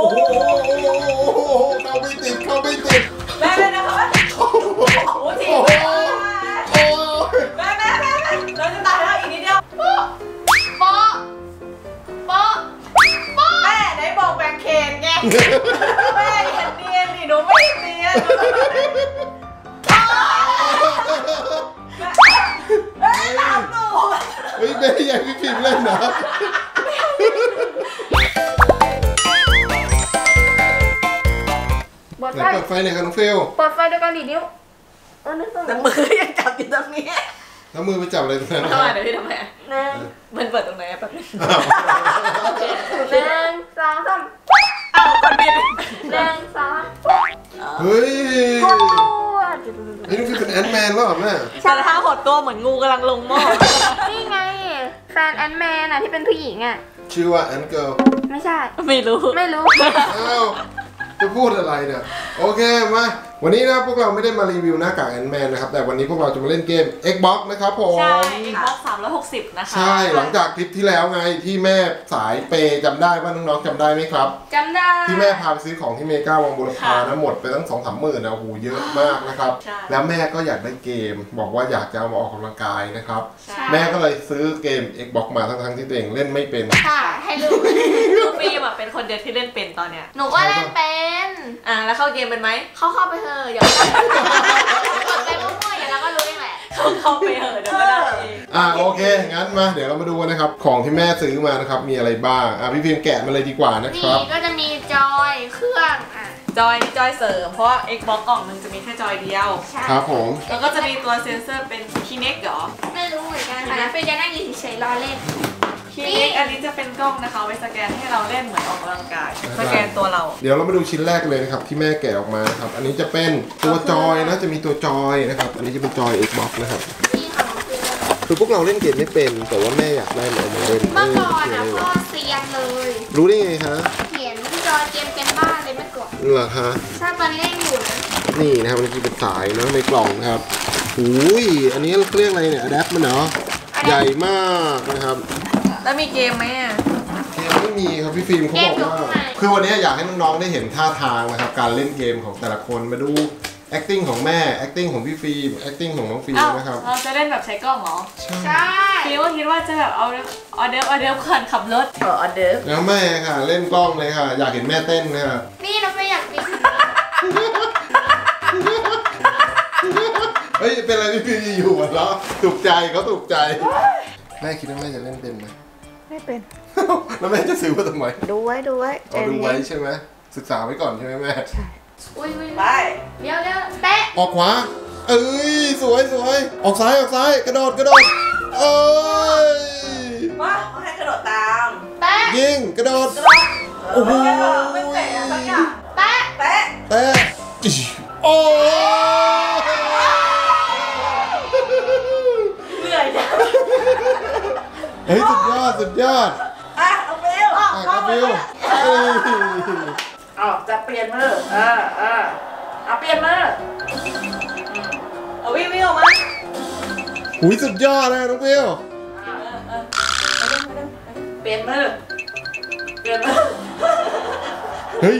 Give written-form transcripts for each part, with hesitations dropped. โอ้โหเข้าไม่ติดแม่นะคะโอ้โหโอ้ยแม่เราจะตายแล้วอีกนิดเดียวโป๊ะแม่ไหนบอกแบ่งเขตไงแม่เนียนดิหนูไม่เนียนแม่ตามหนูเฮ้ยแม่ยังไม่กินเล่นนะเปิดไฟหน่อยค่ะน้องเฟลเปิดไฟด้วยกันดินิ้วแต่มือยังจับอยู่ตรงนี้แล้วมือไปจับอะไรตรงนั้นทำไมเดี๋ยวพี่ทำไมนั่งมันเปิดตรงไหนแป๊บนึง1 2 3อ้าวคนบิด1 2เฮ้ยนี่น้องเฟลเป็นแอนด์แมนหรอแม่แต่ถ้าหดตัวเหมือนงูกำลังลงหม้อนี่ไงแฟนแอนด์แมนอ่ะที่เป็นผู้หญิงอ่ะชื่อว่าแอนด์เกิร์ลไม่ใช่ไม่รู้จะพูดอะไรเนี่ยโอเคมาวันนี้นะพวกเราไม่ได้มารีวิวหน้ากากแอนด์แมนนะครับแต่วันนี้พวกเราจะมาเล่นเกม Xbox นะครับผมใช่ Xbox 360นะคะใช่หลังจากคลิปที่แล้วไงที่แม่สายเปย์จำได้ว่าน้องๆจำได้ไหมครับจำได้ที่แม่พาไปซื้อของที่เมกาวังบุรพานะหมดไปตั้ง 2-3 หมื่นนะโอ้โหเยอะมากนะครับแล้วแม่ก็อยากได้เกมบอกว่าอยากจะเอามาออกกำลังกายนะครับแม่ก็เลยซื้อเกม Xbox มาทั้งที่ตัวเองเล่นไม่เป็นค่ะให้ลูกฟิล์มเป็นคนเดียวที่เล่นเป็นตอนเนี้ยหนูก็เล่นเป็นแล้วเข้าเกมเป็นไหมเข้าไปอย่าไปมั่วๆอย่างเราก็รู้เองแหละเข้าไปเถอะเดี๋ยวก็ได้โอเคงั้นมาเดี๋ยวเรามาดูนะครับของที่แม่ซื้อมานะครับมีอะไรบ้างพี่พิมพ์แกะมาเลยดีกว่านะครับนี่ก็จะมีจอยเครื่องจอยเสริมเพราะ Xbox กล่องนึงจะมีแค่จอยเดียวครับผมแล้วก็จะมีตัวเซ็นเซอร์เป็น Kinect เหรอไม่รู้เหมือนกันค่ะนะเป็นจะนั่งยืนเฉยๆรอเล่นKinect อันนี้จะเป็นกล้องนะคะไว้สแกนให้เราเล่นเหมือนออกกำลังกายสแกนตัวเราเดี๋ยวเรามาดูชิ้นแรกเลยนะครับที่แม่แกะออกมาครับอันนี้จะเป็นตัวจอยนะจะมีตัวจอยนะครับอันนี้จะเป็นจอย Xbox นะครับคือพวกเราเล่นเกมไม่เป็นแต่ว่าแม่อยากได้เรามาเล่นเมื่อก่อนนะพ่อเซียนเลยรู้ได้ไงฮะเขียนจอยเกมเป็นบ้าเลยเมื่อก่อนเหรอฮะถ้าตอนเล่นอยู่นี่นะครับมันคือเป็นสายนะในกล่องครับอุ้ยอันนี้เรียกอะไรเนี่ยอะแดปมันเนาะใหญ่มากนะครับแล้วมีเกมไหมอ่ะเกมไม่มีครับพี่ฟิล์มเขาบอกว่าคือวันนี้อยากให้น้องๆได้เห็นท่าทางนะครับการเล่นเกมของแต่ละคนมาดู acting ของแม่ acting ของพี่ฟิล์ม acting ของน้องฟิล์มนะครับเราจะเล่นแบบใช้กล้องเหรอใช่ฟิล์มคิดว่าจะแบบเอาออเดิร์ฟขันขับรถออเดิร์ฟแล้วแม่ค่ะเล่นกล้องเลยค่ะอยากเห็นแม่เต้นนะครับนี่เราไม่อยากเป็นเฮ้ยเป็นอะไรพี่ฟิล์มอยู่เหรอถูกใจเขาถูกใจแม่คิดว่าแม่จะเล่นเป็นไหมไม่เป็นแล้วแม่จะซื้อมาทำไมดูไว้ดูไว้ใช่ไหมศึกษาไว้ก่อนใช่ไหมแม่ใช่ไปเดี๋ยวเตะออกขวาเอ้ยสวยออกซ้ายกระโดดเอ้ยว้าให้กระโดดตามเตะยิงกระโดดโอ้โหไม่เตะอะไรอย่างเตะโอ้เหนื่อยจังเฮ้ยสุดยอดเอาเบลเอาจะเปลี่ยนมือเอาเปลี่ยนมือเอาวิวออกมาหุยสุดยอดนะน้องเบลเปลี่ยนมือเฮ้ย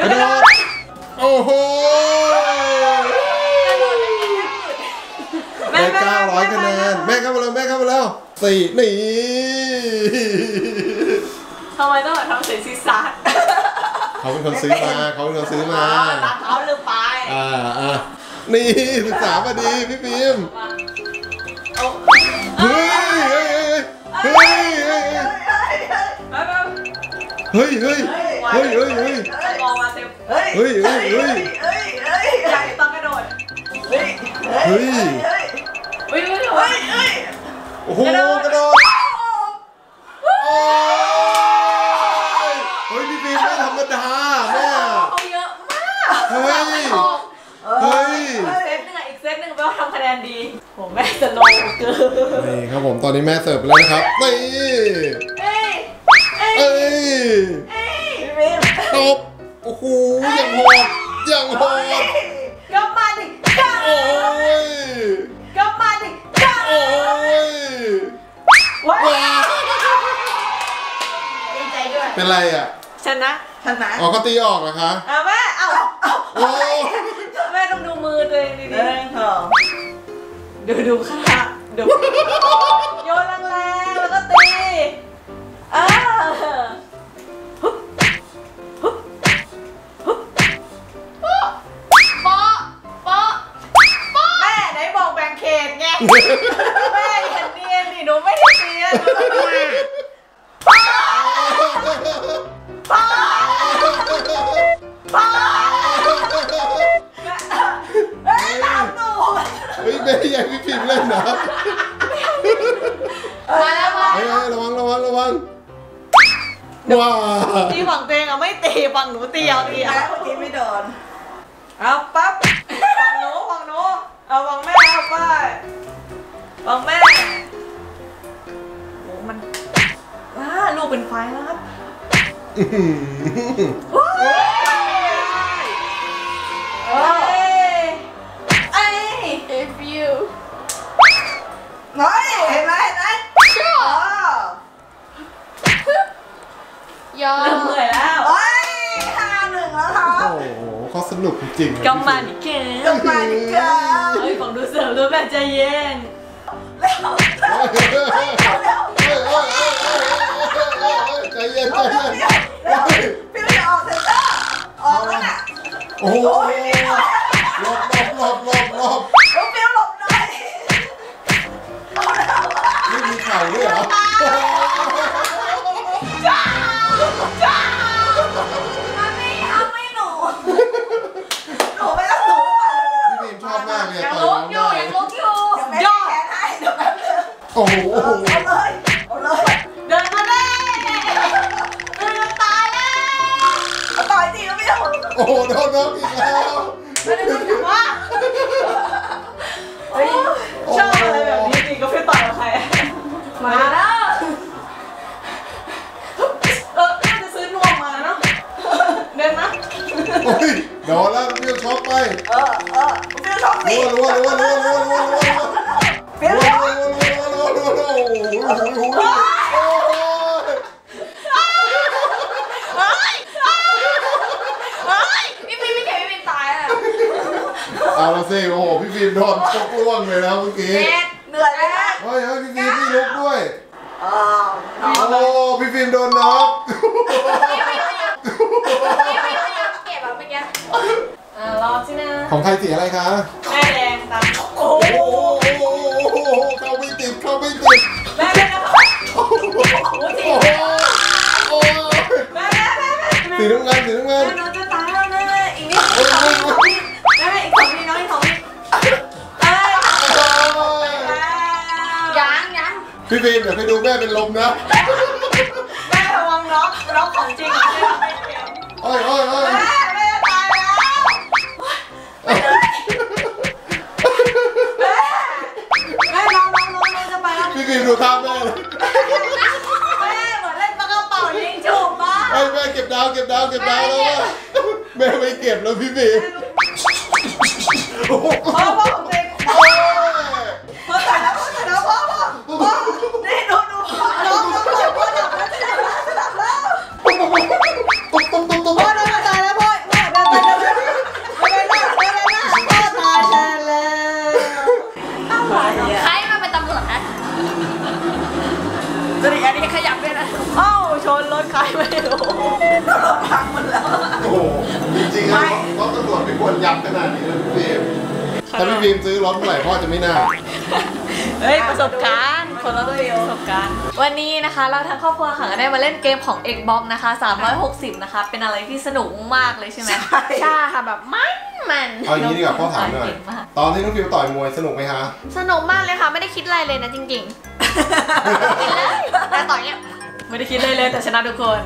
กระโดดโอ้โหได้900คะแนนแม่เข้ามาแล้วสี่นี่ทำไมต้องทำเสียงซีซัดเขาเป็นคนซื้อมาตัดเขาลืมไปนี่ศึกษามาดีพี่พิมพ์เฮ้ยอยากต้องกระโดดเฮ้ยโอ้โหกระโดดเฮ้ยพี่ฟิล์มไม่ธรรมดาแม่เขาเยอะมากเฮ้ยเซตหนึ่งแปลว่าทำคะแนนดีผมแม่สโนว์เกินนี่ครับผมตอนนี้แม่เสิร์ฟไปแล้วนะครับตีเอ้ยตบโอ้โหยังโหดก็มาดิจ้าโอ้ยว้าว เป็นไรอ่ะชนะชนะอ๋อก็ตีออกเหรอคะเอาแม่เอาแม่ต้องดูมือตัวเองดีๆดูค่ะดูโยนแรงๆแล้วก็ตีแม่อย่าเนียนดิหนูไม่ได้เนียนตามหนูเฮ้ยแม่ยังพี่พิมพ์เล่นนะมาแล้วมาระวังว้าตีฝั่งเตงอะไม่ตีฝั่งหนูตีเอาตีเอาเมื่อกี้ไม่โดนเอาปั๊บฝั่งหนูเอาฝั่งแม่เอาไปบอกแม่โอ้มันลูกเป็นไฟแล้วครับIf you น้อยเห็นไหมนะชัวร์ยอมเหนื่อยแล้วโอ้ย5-1แล้วครับโอ้โหเขาสนุกจริงกำมาดิเกลเฮ้ยของดูเสิร์ฟดูแบบใจเย็นใจเย็นพี่ไม่ออกเซ็นเตอร์ออกแล้วน่ะโอ้โหหลบพี่หลบหน่อยนี่มีเข่าด้วยเหรอเอาเลยเดินมาเลยตายแล้วตายจริงแล้วไม่ได้โอ้โหน้องอีกแล้วไม่ได้รู้สึกว่าชอบอะไรแบบนี้จริงก็ไม่ต่อยกับใครมาแล้วน่าจะซื้อนวมมาเนาะเดินนะเดี๋ยวแล้วเบี้ยวช็อปไปเบี้ยวช็อปสิรัวพี่ฟิล์มตายอ่ะเอาละสิโอ้โหพี่ฟิล์มโดนตกล่วงเลยนะเมื่อกี้เหนื่อยไหมเฮ้ยพี่ฟิล์มพี่ลุกด้วยโอ้โหพี่ฟิล์มโดนน็อกพี่ฟิล์มเก็บแบบเมื่อกี้รอสินะของใครสีอะไรคะแม่แดงตามโอ้เข้าไม่ติดแม่แม่สีน้ำเงินน้องจะตายแล้วแม่อีกนิดแม่อีก2ทีน้องอีก2ทียังพี่ฟิล์มเดี๋ยวไปดูแม่เป็นลมนะแม่ระวังล็อกของจริงโอ้ยดูท่าแม่เลยแม่เหมือนเล่นปลากระเป๋ายิงฉุบมากแม่เก็บดาวแล้วแม่ไม่เก็บแล้วพี่บีพ่อนี่ดูพ่อตายแล้วพ่อตายแล้วใครมาเป็นตำรวจนะจะดิอันนี้ขยับด้วยนะอ้าวชนรถใครไม่รู้รถพังหมดแล้วโอ้โหจริงๆแล้วรถตำรวจไม่ควรยับขนาดนี้นะพี่บีมถ้าพี่บีมซื้อรถเมื่อไหร่พ่อจะไม่น่าเฮ้ยประสบการณ์คนละเรื่องประสบการณ์วันนี้นะคะเราทั้งครอบครัวค่ะได้มาเล่นเกมของ Xbox นะคะ360นะคะเป็นอะไรที่สนุกมากเลยใช่ไหมใช่ค่ะแบบมันเอาอย่างนี้ดีกว่าพ่อถามหน่อยตอนที่น้องฟิวต่อยมวยสนุกไหมคะสนุกมากเลยค่ะไม่ได้คิดอะไรเลยนะจริงๆแต่ต่อยเนี่ยไม่ได้คิดเลยเลยแต่ชนะทุกคน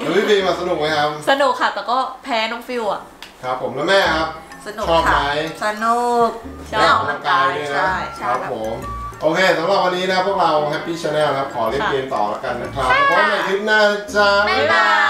แล้วพี่บีมาสนุกไหมครับสนุกค่ะแต่ก็แพ้น้องฟิวอ่ะครับผมแล้วแม่ครับสนุกชอบไหมสนุกได้ออกกำลังกายด้วยนะครับผมโอเคสำหรับวันนี้นะพวกเราแฮปปี้ชาแนลครับขอเล่นเกมต่อแล้วกันนะครับพบกันในคลิปหน้าจ้าบ๊ายบาย